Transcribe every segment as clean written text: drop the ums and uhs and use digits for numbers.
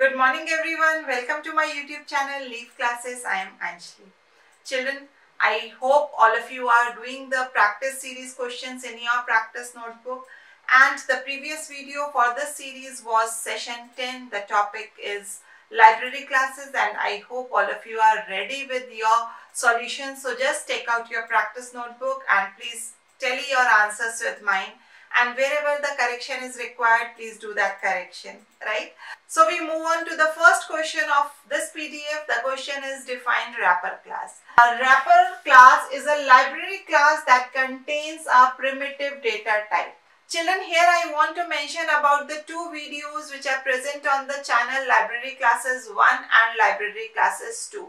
Good morning everyone, welcome to my YouTube channel Leaf Classes. I am Anjali. Children, I hope all of you are doing the practice series questions in your practice notebook, and the previous video for this series was session 10. The topic is library classes, and I hope all of you are ready with your solutions. So just take out your practice notebook and please tally your answers with mine. And wherever the correction is required, please do that correction, right? So we move on to the first question of this PDF. The question is define wrapper class. A wrapper class is a library class that contains a primitive data type. Children, here I want to mention about the two videos which are present on the channel, Library Classes 1 and Library Classes 2.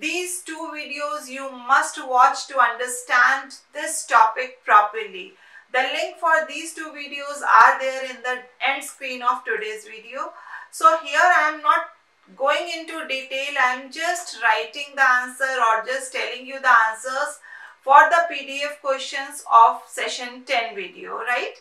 These two videos you must watch to understand this topic properly. The link for these two videos are there in the end screen of today's video. So here I am not going into detail. I am just writing the answer or just telling you the answers for the PDF questions of session 10 video, right?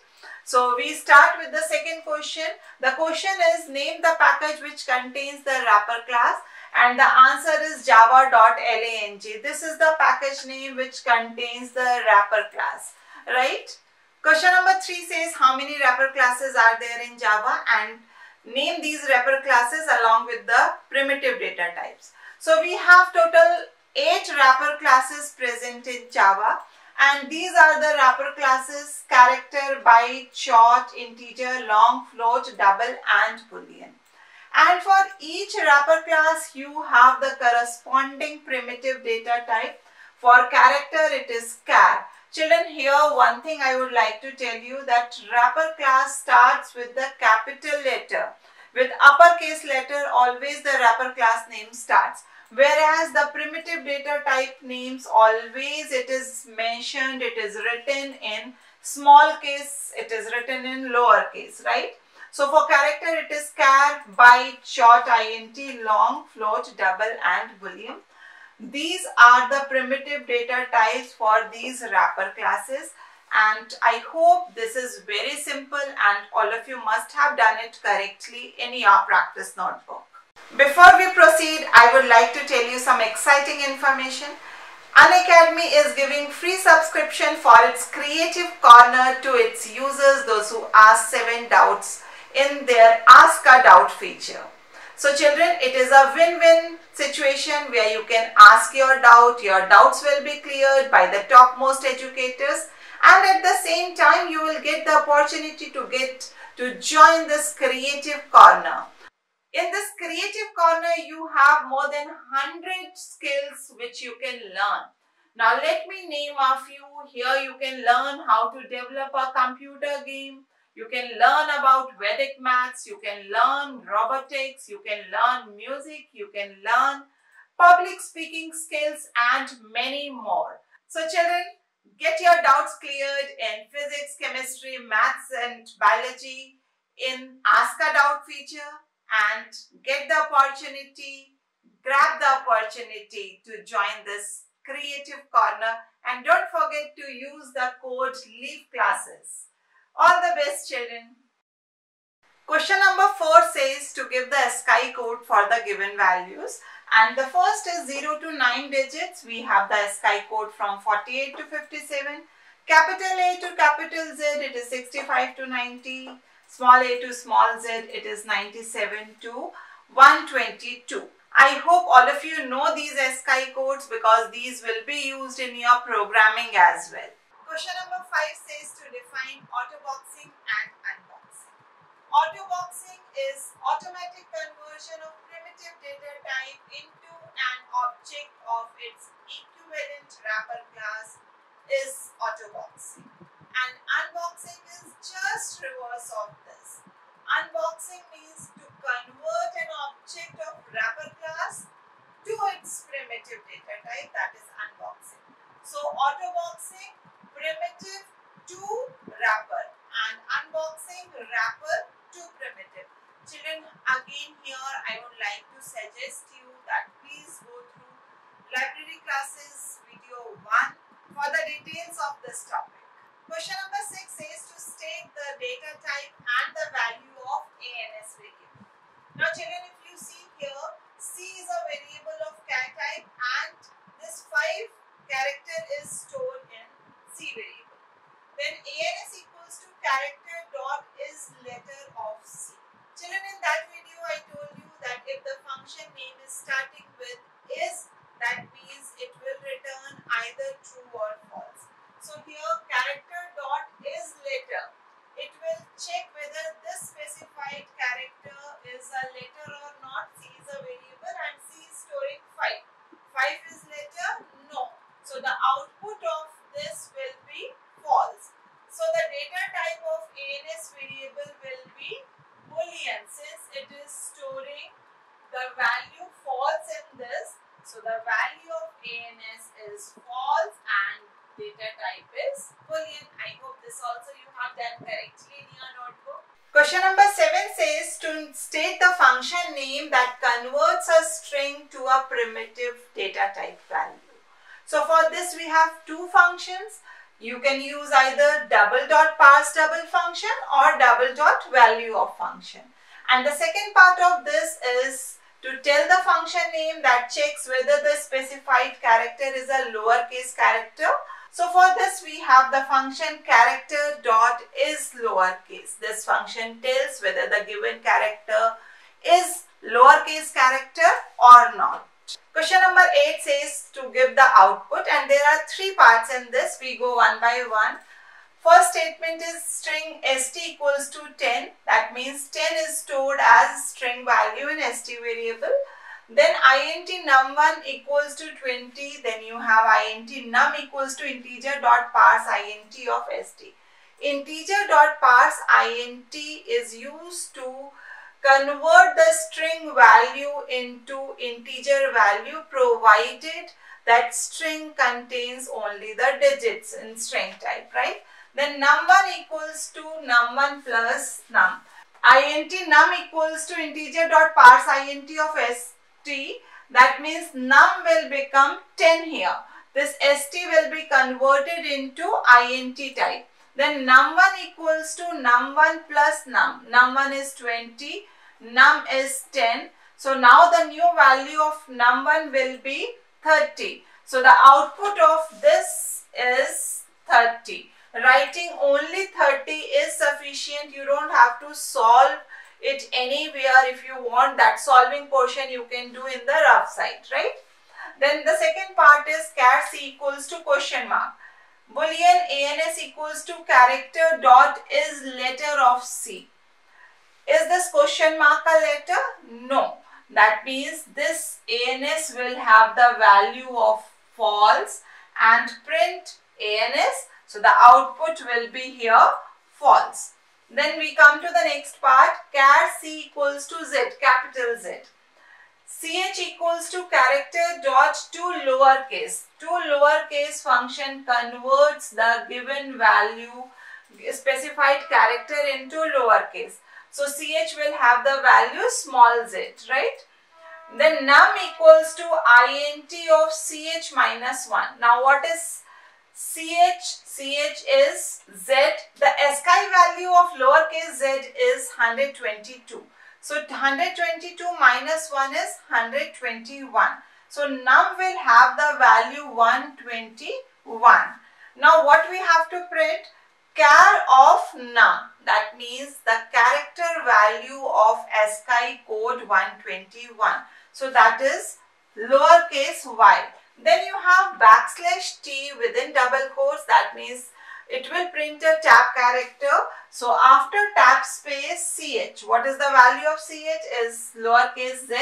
So we start with the second question. The question is name the package which contains the wrapper class, and the answer is java.lang. This is the package name which contains the wrapper class, right? Question number 3 says how many wrapper classes are there in Java, and name these wrapper classes along with the primitive data types. So we have total 8 wrapper classes present in Java, and these are the wrapper classes character, byte, short, integer, long, float, double and boolean. And for each wrapper class you have the corresponding primitive data type. For character it is char. Children, here one thing I would like to tell you that wrapper class starts with the capital letter. With uppercase letter always the wrapper class name starts. Whereas the primitive data type names always it is mentioned, it is written in small case, it is written in lower case, right? So for character it is char, byte, short, int, long, float, double and boolean. These are the primitive data types for these wrapper classes, and I hope this is very simple and all of you must have done it correctly in your practice notebook. Before we proceed, I would like to tell you some exciting information. Unacademy is giving free subscription for its creative corner to its users, those who ask 7 doubts in their Ask a Doubt feature. So children, it is a win-win situation where you can ask your doubt, your doubts will be cleared by the topmost educators, and at the same time you will get the opportunity to join this creative corner. In this creative corner you have more than 100 skills which you can learn. Now let me name a few. Here you can learn how to develop a computer game. You can learn about Vedic maths, you can learn robotics, you can learn music, you can learn public speaking skills and many more. So children, get your doubts cleared in physics, chemistry, maths and biology in Ask a Doubt feature, and get the opportunity, grab the opportunity to join this creative corner, and don't forget to use the code Leaf Classes. All the best children. Question number 4 says to give the ASCII code for the given values, and the first is 0 to 9 digits. We have the ASCII code from 48 to 57, capital A to capital Z it is 65 to 90, small a to small z it is 97 to 122. I hope all of you know these ASCII codes because these will be used in your programming as well. Question number 5 says to define autoboxing and unboxing. Autoboxing is automatic conversion of primitive data type into an object of its equivalent wrapper class is autoboxing. And unboxing is just reverse of this. Unboxing means to convert an object of wrapper class to its primitive data type, that is unboxing. So autoboxing, primitive to wrapper, and unboxing wrapper to primitive. Children, again here I would like to suggest you that please go through Library Classes video 1 for the details of this topic. Question number 6 says to state the data type and the value of ANS variable. Now children, if you Question number 7 says to state the function name that converts a string to a primitive data type value. So for this we have two functions. You can use either Double.parseDouble function or Double.valueOf function. And the second part of this is to tell the function name that checks whether the specified character is a lowercase character. So for this we have the function Character.isLowerCase. This function tells whether the given character is lowercase character or not. Question number 8 says to give the output, and there are three parts in this. We go one by one. First statement is string st equals to 10. That means 10 is stored as string value in st variable. Then int num1 equals to 20. Then you have int num equals to integer.parseInt of st. Integer.parseInt is used to convert the string value into integer value provided that string contains only the digits in string type, right? Then num1 equals to num1 plus num. Int num equals to integer.parseInt of st. That means num will become 10 here. This st will be converted into int type. Then num1 equals to num1 plus num. Num1 is 20. Num is 10. So now the new value of num1 will be 30. So the output of this is 30. Writing only 30 is sufficient. You don't have to solve it anywhere. If you want that solving portion, you can do in the rough side, right? Then the second part is char c equals to question mark. Boolean ans equals to character.isLetter of c. Is this question mark a letter? No. That means this ans will have the value of false and print ans. So the output will be here false. Then we come to the next part, char c equals to z, capital Z. Ch equals to character.toLowercase. ToLowercase function converts the given value, specified character into lowercase. So ch will have the value small z, right? Then num equals to int of ch minus 1. Now what is ch? Ch is z. The ASCII value of lowercase z is 122. So 122 minus 1 is 121. So num will have the value 121. Now what we have to print? Char of num. That means the character value of ASCII code 121. So that is lowercase y. Then you have backslash t within double quotes. That means it will print a tab character. So after tab space ch. What is the value of ch? Is lowercase z.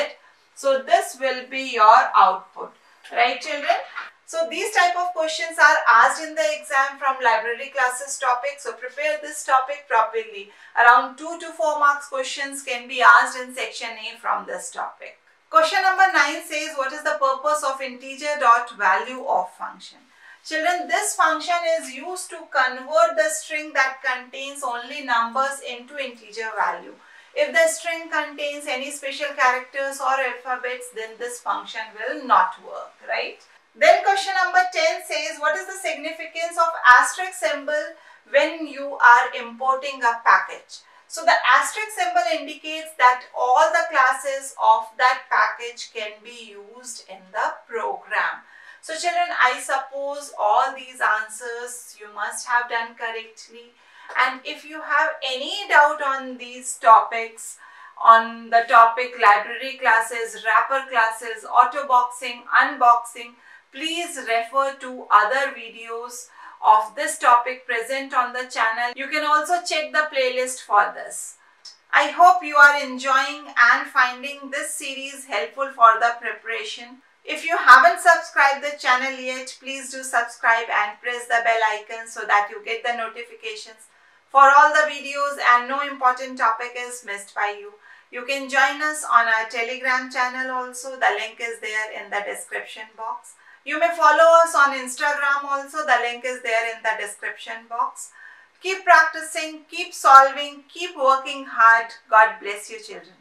So this will be your output. Right, children? So these type of questions are asked in the exam from library classes topic. So prepare this topic properly. Around 2 to 4 marks questions can be asked in section A from this topic. Question number 9 says what is the purpose of integer.valueOf function? Children, this function is used to convert the string that contains only numbers into integer value. If the string contains any special characters or alphabets, then this function will not work, right? Then question number 10 says what is the significance of asterisk symbol when you are importing a package? So the asterisk symbol indicates that all the classes of that package can be used in the program. So children, I suppose all these answers you must have done correctly. And if you have any doubt on these topics, on the topic library classes, wrapper classes, autoboxing, unboxing, please refer to other videos of this topic present on the channel. You can also check the playlist for this. I hope you are enjoying and finding this series helpful for the preparation. If you haven't subscribed the channel yet, please do subscribe and press the bell icon so that you get the notifications for all the videos and no important topic is missed by you. You can join us on our Telegram channel also. The link is there in the description box. You may follow us on Instagram also. The link is there in the description box. Keep practicing, keep solving, keep working hard. God bless you, children.